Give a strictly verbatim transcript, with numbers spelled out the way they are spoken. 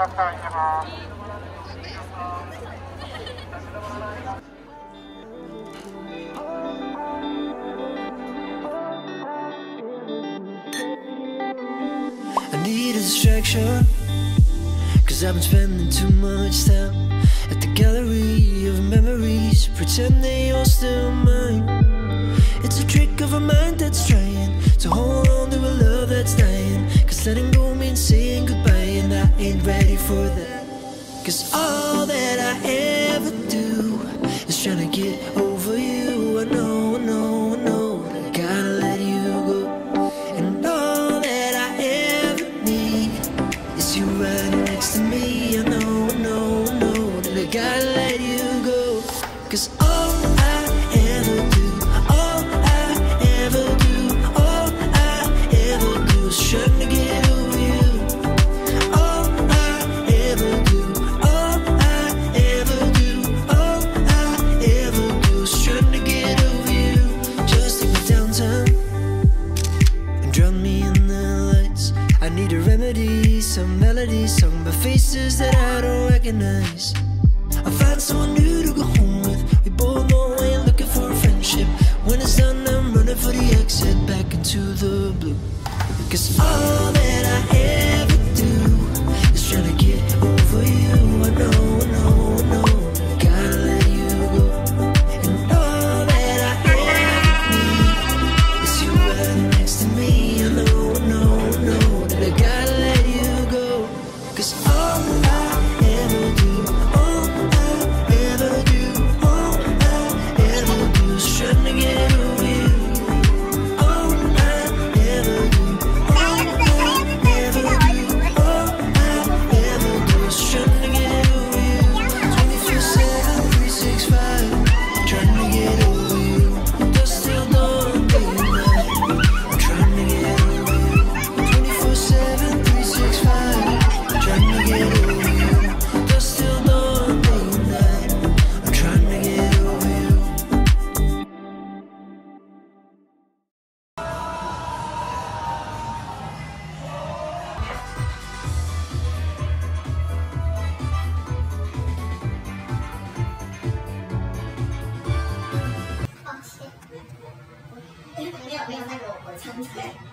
I need a distraction, 'cause I've been spending too much time at the gallery of memories. Pretend they all still mine. It's a trick of a mind that's trying to hold on to a love that's dying, 'cause letting go means saying goodbye, and I ain't ready for that. 'Cause all that I ever do is trying to get over you. I know, I know, I know that I gotta let you go. And all that I ever need is you right next to me. I know, I know, I know that I gotta let you go. 'Cause all I ever do, all I ever do, all I ever do is trying to get over you. Some melodies sung by faces that I don't recognize. I find someone new to go home with. We both know I ain't looking for a friendship. When it's done, I'm running for the exit back into the blue. 'Cause all that I ever do is trying to get over you. I know, I know, I know, I gotta let you go. And all that I ever need is you right next to me. I know, I know, I know that I gotta let you go. 'Cause all I ever do, all I ever do, all I ever do is trying to get over you. All I ever do, all I ever do, all I ever do is trying to get over you. twenty-four seven, three sixty-five, trying to get over you. But still don't be mine. I'm trying to get over you. twenty-four seven, three sixty-five. I'm trying to get over you.